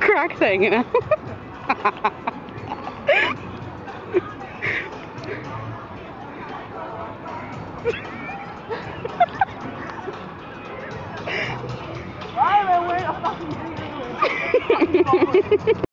Crack thing, you know. Why am I wearing a fucking thing?